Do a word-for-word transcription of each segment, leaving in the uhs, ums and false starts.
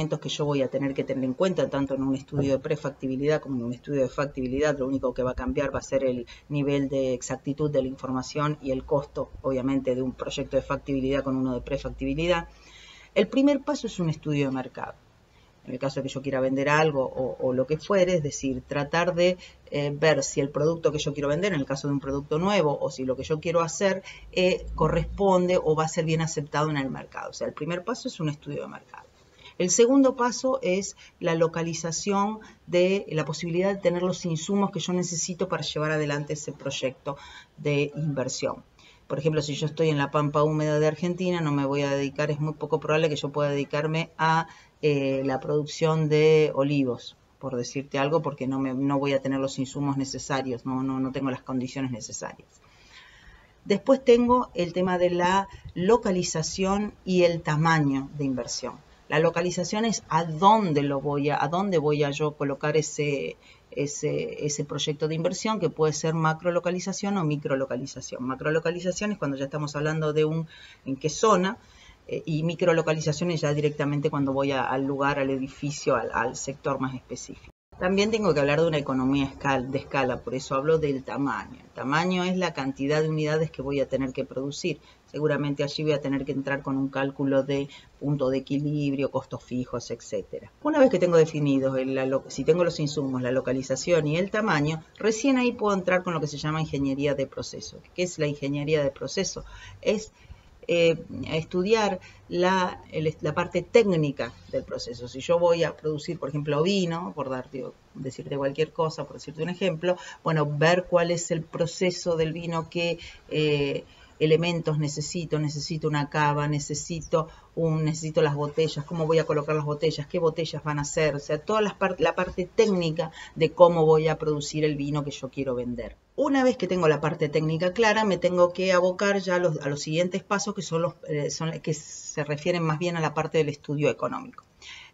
elementos que yo voy a tener que tener en cuenta, tanto en un estudio de prefactibilidad como en un estudio de factibilidad. Lo único que va a cambiar va a ser el nivel de exactitud de la información y el costo, obviamente, de un proyecto de factibilidad con uno de prefactibilidad. El primer paso es un estudio de mercado. En el caso de que yo quiera vender algo o, o lo que fuere, es decir, tratar de eh, ver si el producto que yo quiero vender, en el caso de un producto nuevo, o si lo que yo quiero hacer eh, corresponde o va a ser bien aceptado en el mercado. O sea, el primer paso es un estudio de mercado. El segundo paso es la localización de la posibilidad de tener los insumos que yo necesito para llevar adelante ese proyecto de inversión. Por ejemplo, si yo estoy en la pampa húmeda de Argentina, no me voy a dedicar, es muy poco probable que yo pueda dedicarme a eh, la producción de olivos, por decirte algo, porque no, me, no voy a tener los insumos necesarios, no, no, no tengo las condiciones necesarias. Después tengo el tema de la localización y el tamaño de inversión. La localización es a dónde lo voy a, a dónde voy a yo colocar ese Ese, ese proyecto de inversión, que puede ser macrolocalización o microlocalización. Macrolocalización es cuando ya estamos hablando de un en qué zona, eh, y microlocalización es ya directamente cuando voy a, al lugar, al edificio, al, al sector más específico. También tengo que hablar de una economía escala, de escala, por eso hablo del tamaño. El tamaño es la cantidad de unidades que voy a tener que producir. Seguramente allí voy a tener que entrar con un cálculo de punto de equilibrio, costos fijos, etcétera. Una vez que tengo definidos, si tengo los insumos, la localización y el tamaño, recién ahí puedo entrar con lo que se llama ingeniería de proceso. ¿Qué es la ingeniería de proceso? Es Eh, estudiar la, el, la parte técnica del proceso. Si yo voy a producir, por ejemplo, vino, por darte, decirte cualquier cosa, por decirte un ejemplo, bueno, ver cuál es el proceso del vino, qué eh, elementos necesito, necesito una cava, necesito, un, necesito las botellas, cómo voy a colocar las botellas, qué botellas van a ser, o sea, toda la, par la parte técnica de cómo voy a producir el vino que yo quiero vender. Una vez que tengo la parte técnica clara, me tengo que abocar ya a los, a los siguientes pasos, que son los eh, son, que se refieren más bien a la parte del estudio económico.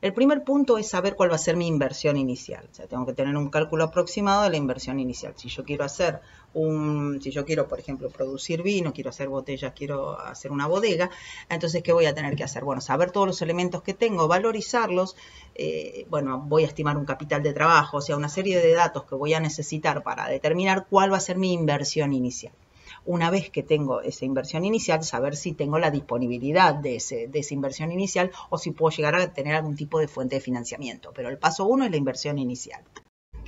El primer punto es saber cuál va a ser mi inversión inicial. O sea, tengo que tener un cálculo aproximado de la inversión inicial. Si yo quiero hacer un, si yo quiero, por ejemplo, producir vino, quiero hacer botellas, quiero hacer una bodega, entonces, ¿qué voy a tener que hacer? Bueno, saber todos los elementos que tengo, valorizarlos. Eh, bueno, voy a estimar un capital de trabajo, o sea, una serie de datos que voy a necesitar para determinar cuál va a ser mi inversión inicial. Una vez que tengo esa inversión inicial, saber si tengo la disponibilidad de, ese, de esa inversión inicial o si puedo llegar a tener algún tipo de fuente de financiamiento. Pero el paso uno es la inversión inicial.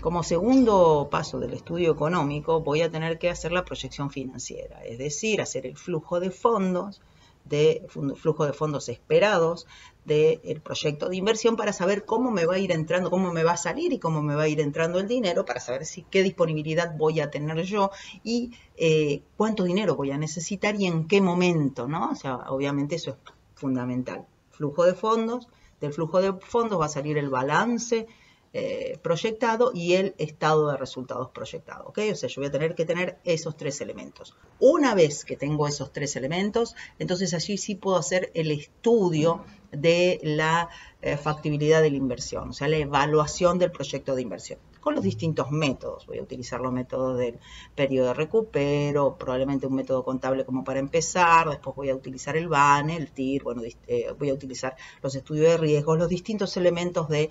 Como segundo paso del estudio económico, voy a tener que hacer la proyección financiera, es decir, hacer el flujo de fondos, de flujo de fondos esperados del proyecto de inversión para saber cómo me va a ir entrando, cómo me va a salir y cómo me va a ir entrando el dinero, para saber si, qué disponibilidad voy a tener yo y eh, cuánto dinero voy a necesitar y en qué momento, ¿no? O sea, obviamente eso es fundamental. Flujo de fondos, del flujo de fondos va a salir el balance eh, proyectado y el estado de resultados proyectado, ¿ok? O sea, yo voy a tener que tener esos tres elementos. Una vez que tengo esos tres elementos, entonces allí sí puedo hacer el estudio de la eh, factibilidad de la inversión, o sea, la evaluación del proyecto de inversión, con los distintos métodos. Voy a utilizar los métodos del periodo de recupero, probablemente un método contable como para empezar, después voy a utilizar el B A N E, el T I R, bueno, eh, voy a utilizar los estudios de riesgos, los distintos elementos del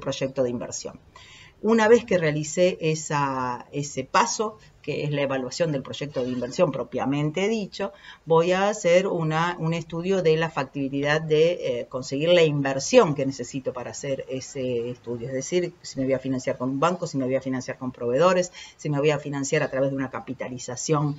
proyecto de inversión. Una vez que realicé esa, ese paso, que es la evaluación del proyecto de inversión propiamente dicho, voy a hacer una, un estudio de la factibilidad de eh, conseguir la inversión que necesito para hacer ese estudio. Es decir, si me voy a financiar con un banco, si me voy a financiar con proveedores, si me voy a financiar a través de una capitalización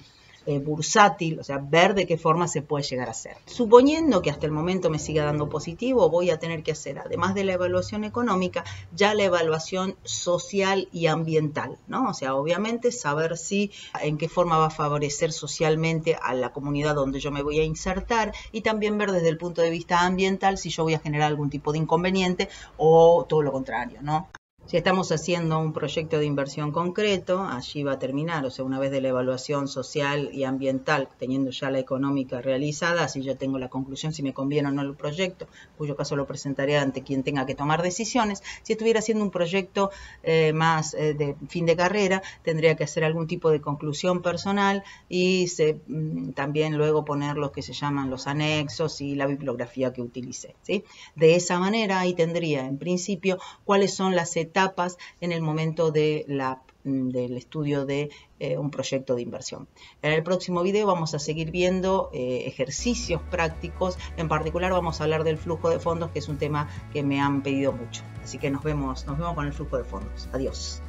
Eh, bursátil, o sea, ver de qué forma se puede llegar a hacer. Suponiendo que hasta el momento me siga dando positivo, voy a tener que hacer, además de la evaluación económica, ya la evaluación social y ambiental, ¿no? O sea, obviamente saber si, en qué forma va a favorecer socialmente a la comunidad donde yo me voy a insertar, y también ver desde el punto de vista ambiental si yo voy a generar algún tipo de inconveniente o todo lo contrario, ¿no? Si estamos haciendo un proyecto de inversión concreto, allí va a terminar. O sea, una vez de la evaluación social y ambiental, teniendo ya la económica realizada, así ya tengo la conclusión si me conviene o no el proyecto, cuyo caso lo presentaré ante quien tenga que tomar decisiones. Si estuviera haciendo un proyecto eh, más eh, de fin de carrera, tendría que hacer algún tipo de conclusión personal y se, también luego poner los que se llaman los anexos y la bibliografía que utilicé, ¿sí? De esa manera, ahí tendría en principio cuáles son las etapas etapas en el momento de la, del estudio de eh, un proyecto de inversión. En el próximo video vamos a seguir viendo eh, ejercicios prácticos. En particular vamos a hablar del flujo de fondos, que es un tema que me han pedido mucho. Así que nos vemos, nos vemos con el flujo de fondos. Adiós.